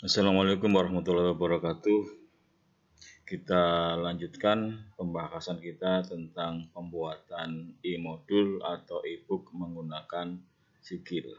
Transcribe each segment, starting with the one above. Assalamualaikum warahmatullahi wabarakatuh. Kita lanjutkan pembahasan kita tentang pembuatan e-modul atau e-book menggunakan Sigil.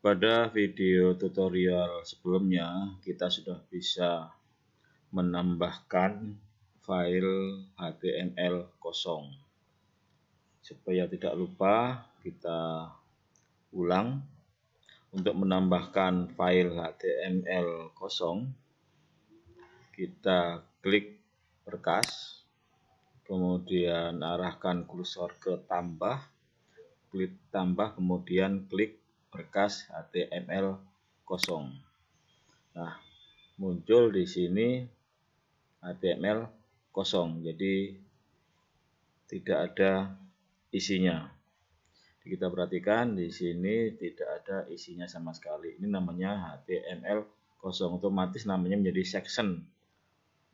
Pada video tutorial sebelumnya kita sudah bisa menambahkan file HTML kosong. Supaya tidak lupa kita ulang. Untuk menambahkan file HTML kosong, kita klik berkas, kemudian arahkan kursor ke tambah, klik tambah, kemudian klik berkas HTML kosong. Nah, muncul di sini HTML kosong, jadi tidak ada isinya. Kita perhatikan di sini tidak ada isinya sama sekali. Ini namanya HTML kosong, otomatis namanya menjadi section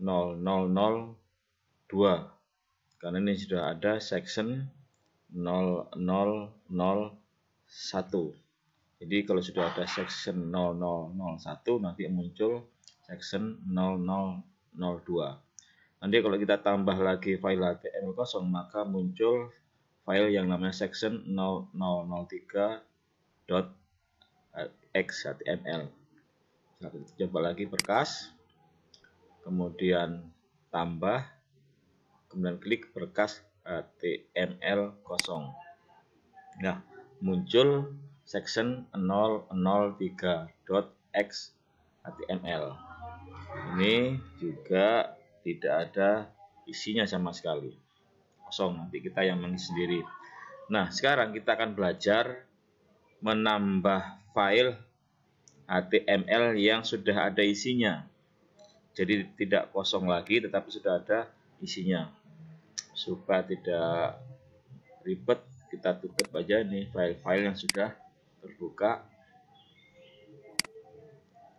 0002 karena ini sudah ada section 0001. Jadi kalau sudah ada section 0001 nanti muncul section 0002. Nanti kalau kita tambah lagi file HTML kosong maka muncul file yang namanya section 0003.xhtml. Coba lagi berkas, kemudian tambah, kemudian klik berkas HTML kosong. Nah, muncul section 003.xhtml. Ini juga tidak ada isinya sama sekali. Kosong, nanti kita yang mengisi sendiri. Nah, sekarang kita akan belajar menambah file HTML yang sudah ada isinya. Jadi tidak kosong lagi, tetapi sudah ada isinya. Supaya tidak ribet, kita tutup aja nih file-file yang sudah terbuka.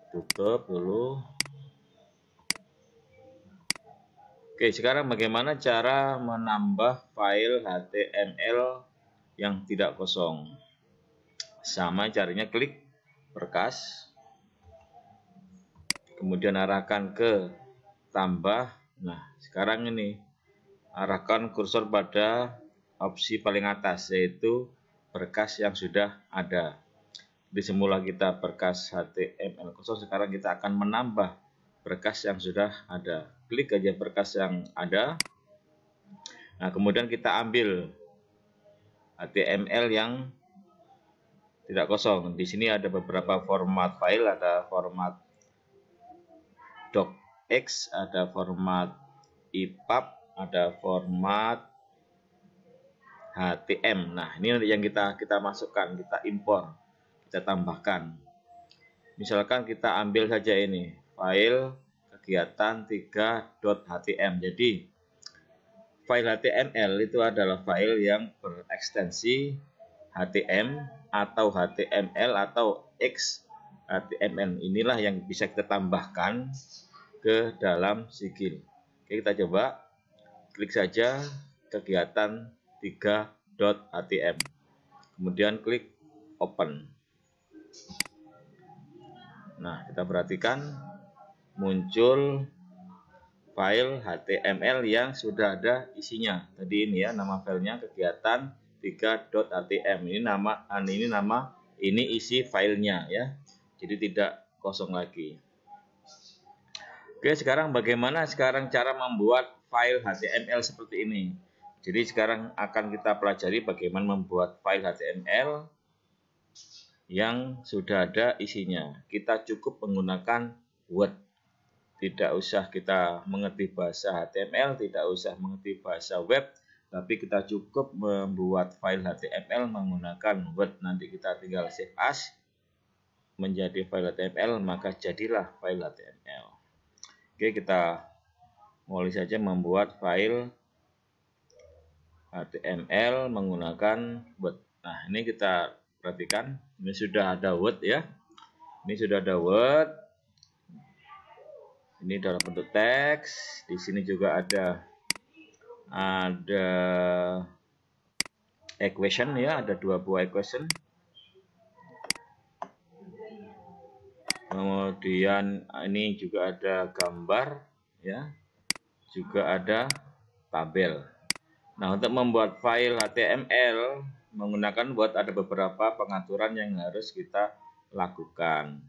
Tutup dulu. Oke, sekarang bagaimana cara menambah file HTML yang tidak kosong? Sama caranya, klik berkas, kemudian arahkan ke tambah. Nah, sekarang ini arahkan kursor pada opsi paling atas, yaitu berkas yang sudah ada. Di semula kita berkas HTML kosong, sekarang kita akan menambah berkas yang sudah ada. Klik aja berkas yang ada. Nah, kemudian kita ambil HTML yang tidak kosong. Di sini ada beberapa format file, ada format docx, ada format EPUB, ada format HTML. Nah, ini yang kita masukkan, kita impor, kita tambahkan. Misalkan kita ambil saja ini file kegiatan 3.htm. Jadi file HTML itu adalah file yang berekstensi HTM atau HTML atau XHTML. Inilah yang bisa kita tambahkan ke dalam Sigil. Oke, kita coba klik saja kegiatan 3.htm. Kemudian klik open. Nah, kita perhatikan muncul file HTML yang sudah ada isinya. Tadi ini ya nama filenya kegiatan 3.htm. Ini isi filenya ya. Jadi tidak kosong lagi. Oke, sekarang bagaimana cara membuat file HTML seperti ini. Jadi sekarang akan kita pelajari bagaimana membuat file HTML yang sudah ada isinya. Kita cukup menggunakan Word. Tidak usah kita mengerti bahasa HTML, tidak usah mengerti bahasa web, tapi kita cukup membuat file HTML menggunakan Word. Nanti kita tinggal save as menjadi file HTML, maka jadilah file HTML. Oke, kita mulai saja membuat file HTML menggunakan Word. Nah, ini kita perhatikan, ini sudah ada Word ya. Ini sudah ada Word. Ini dalam bentuk teks. Di sini juga ada equation ya, ada 2 buah equation. kemudian ini juga ada gambar ya, juga ada tabel. Nah, untuk membuat file HTML menggunakan WORD ada beberapa pengaturan yang harus kita lakukan.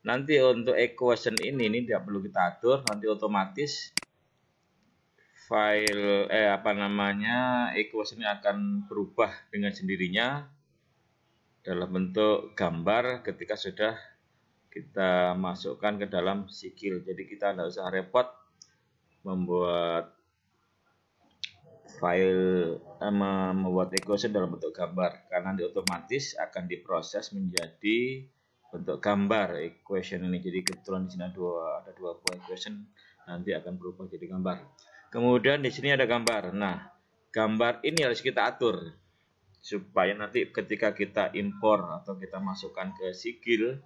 Nanti untuk equation ini tidak perlu kita atur, nanti otomatis file equationnya akan berubah dengan sendirinya dalam bentuk gambar ketika sudah kita masukkan ke dalam Sigil. Jadi kita tidak usah repot membuat file membuat equation dalam bentuk gambar, karena di otomatis akan diproses menjadi bentuk gambar equation ini. Jadi kebetulan di sini ada dua buah equation, nanti akan berubah jadi gambar. Kemudian di sini ada gambar. Nah, gambar ini harus kita atur supaya nanti ketika kita impor atau kita masukkan ke Sigil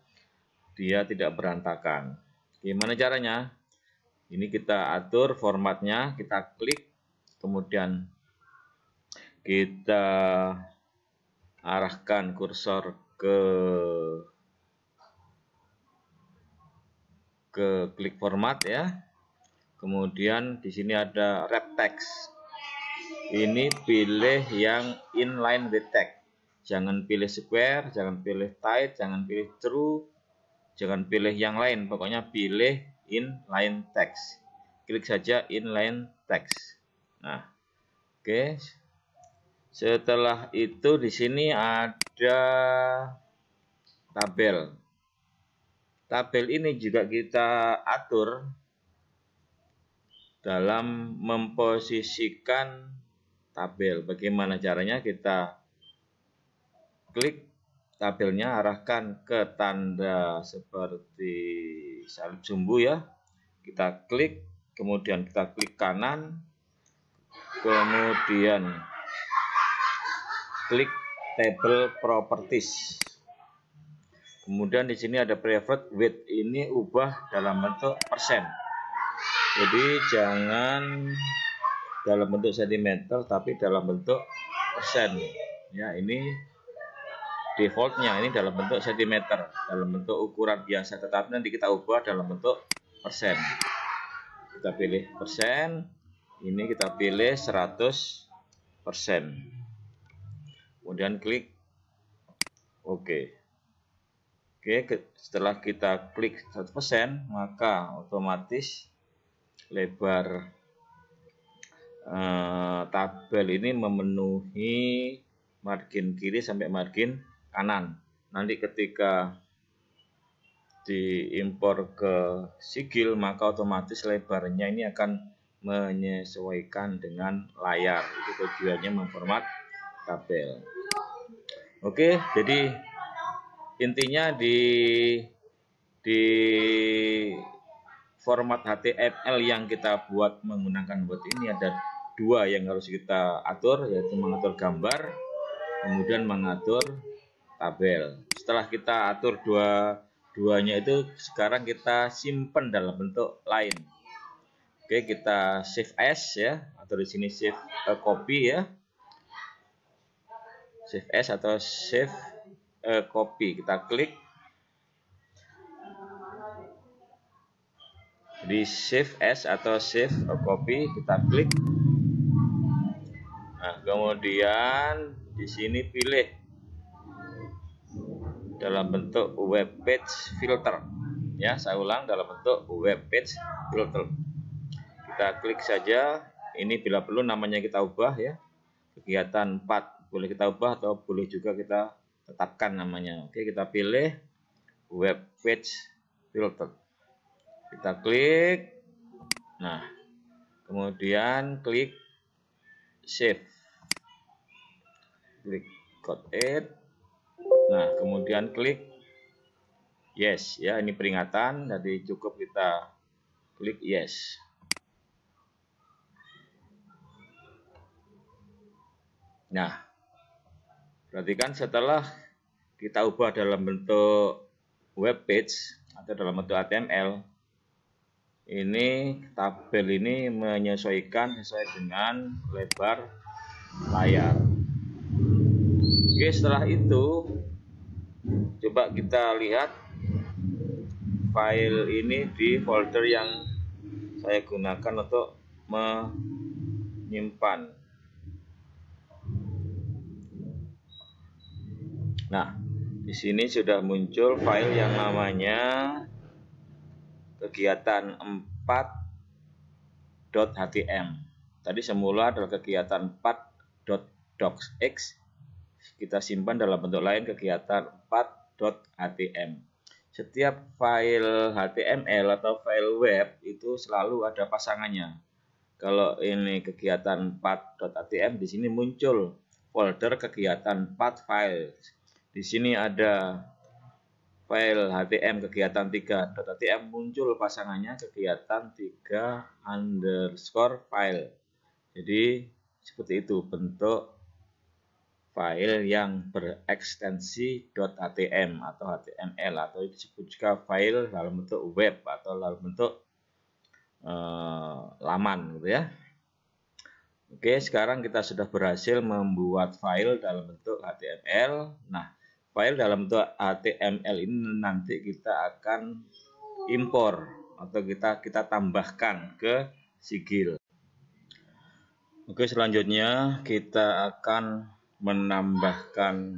dia tidak berantakan. Gimana caranya? Ini kita atur formatnya, kita klik, kemudian kita arahkan kursor ke klik format ya. Kemudian di sini ada wrap text. Ini pilih yang inline with text. Jangan pilih square, jangan pilih tight, jangan pilih true, jangan pilih yang lain. Pokoknya pilih inline text. Klik saja inline text. Nah, oke. Setelah itu di sini ada tabel. Tabel ini juga kita atur dalam memposisikan tabel. Bagaimana caranya? Kita klik tabelnya, arahkan ke tanda seperti salib sumbu ya, kita klik, kemudian kita klik kanan, kemudian klik table properties, kemudian di sini ada private width, ini ubah dalam bentuk persen. Jadi jangan dalam bentuk sentimeter tapi dalam bentuk persen ya. Ini defaultnya ini dalam bentuk sentimeter, dalam bentuk ukuran biasa, tetapi nanti kita ubah dalam bentuk persen. Kita pilih persen, ini kita pilih 100%, kemudian klik oke. Setelah kita klik 100% maka otomatis lebar tabel ini memenuhi margin kiri sampai margin kanan. Nanti ketika diimpor ke Sigil maka otomatis lebarnya ini akan menyesuaikan dengan layar. Itu tujuannya memformat tabel. Oke, jadi intinya di format HTML yang kita buat menggunakan WORD ini ada dua yang harus kita atur, yaitu mengatur gambar, kemudian mengatur tabel. Setelah kita atur dua-duanya itu, sekarang kita simpan dalam bentuk lain. Oke, kita save as ya, atau di sini save copy ya, save as atau save copy. Kita klik di save as atau save copy, kita klik. Nah, kemudian di sini pilih dalam bentuk web page filter ya, saya ulang, dalam bentuk web page filter. Kita klik saja, ini bila perlu namanya kita ubah ya, kegiatan 4 boleh kita ubah atau boleh juga kita tetapkan namanya. Oke, kita pilih web page filter, kita klik. Nah, kemudian klik save, klik got it. Nah, kemudian klik yes ya, ini peringatan, jadi cukup kita klik yes. Nah, perhatikan setelah kita ubah dalam bentuk web page atau dalam bentuk HTML, ini tabel ini menyesuaikan sesuai dengan lebar layar. Oke, setelah itu coba kita lihat file ini di folder yang saya gunakan untuk menyimpan. Nah, di sini sudah muncul file yang namanya kegiatan 4.htm. Tadi semula adalah kegiatan 4.docx. Kita simpan dalam bentuk lain kegiatan 4.htm. Setiap file HTML atau file web itu selalu ada pasangannya. Kalau ini kegiatan 4.htm, di sini muncul folder kegiatan 4 file. Di sini ada file HTML kegiatan 3.htm, muncul pasangannya kegiatan 3_file. Jadi seperti itu bentuk file yang berekstensi .htm atau HTML, atau disebut juga file dalam bentuk web atau dalam bentuk laman, gitu ya. Oke, sekarang kita sudah berhasil membuat file dalam bentuk HTML. Nah, file dalam bentuk HTML ini nanti kita akan impor atau kita tambahkan ke Sigil. Oke, selanjutnya kita akan menambahkan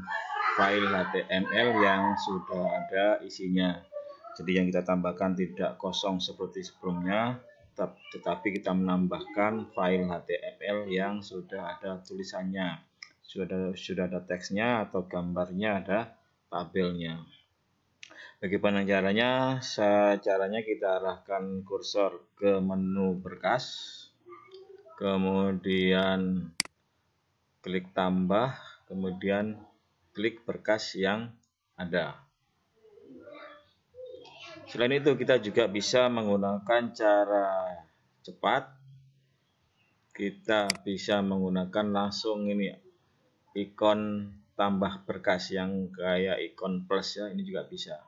file HTML yang sudah ada isinya. Jadi yang kita tambahkan tidak kosong seperti sebelumnya, tetapi kita menambahkan file HTML yang sudah ada tulisannya, sudah ada teksnya atau gambarnya, ada tabelnya. Bagaimana caranya? Caranya kita arahkan kursor ke menu berkas, kemudian klik tambah, kemudian klik berkas yang ada. Selain itu, kita juga bisa menggunakan cara cepat. Kita bisa menggunakan langsung ini ikon tambah berkas yang kayak ikon plus ya, ini juga bisa.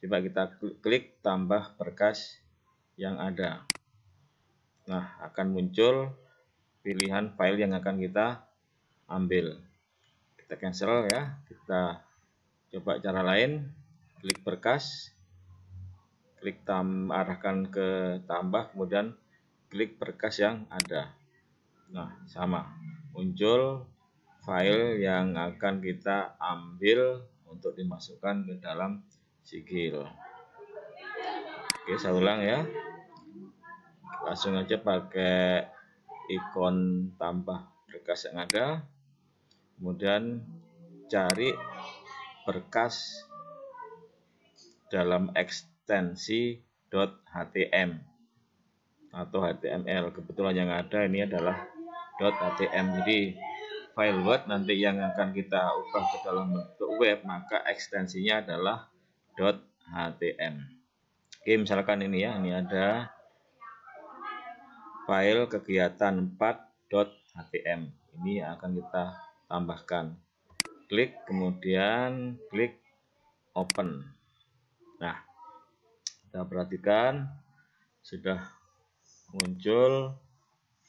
Coba kita klik tambah berkas yang ada. Nah, akan muncul pilihan file yang akan kita ambil. Kita cancel ya, kita coba cara lain, klik berkas, klik arahkan ke tambah, kemudian klik berkas yang ada. Nah, sama, muncul file yang akan kita ambil untuk dimasukkan ke dalam Sigil. Oke, saya ulang ya, langsung aja pakai ikon tambah berkas yang ada, kemudian cari berkas dalam ekstensi .htm atau HTML. Kebetulan yang ada ini adalah .htm. Jadi file Word nanti yang akan kita ubah ke dalam bentuk web, maka ekstensinya adalah .htm. Oke, misalkan ini ya, ini ada file kegiatan 4.htm. Ini akan kita tambahkan. Klik, kemudian klik open. Nah, kita perhatikan sudah muncul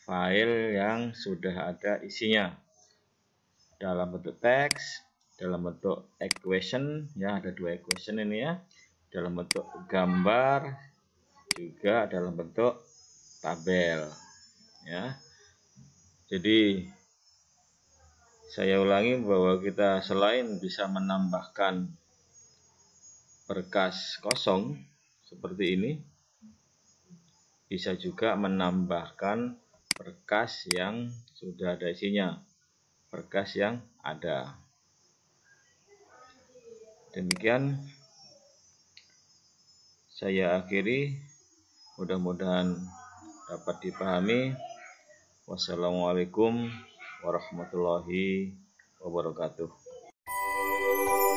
file yang sudah ada isinya dalam bentuk teks, dalam bentuk equation ya, ada 2 equation ini ya, dalam bentuk gambar, juga dalam bentuk tabel ya. Jadi saya ulangi bahwa kita selain bisa menambahkan berkas kosong seperti ini, bisa juga menambahkan berkas yang sudah ada isinya, berkas yang ada. Demikian saya akhiri, mudah-mudahan dapat dipahami. Wassalamualaikum warahmatullahi wabarakatuh.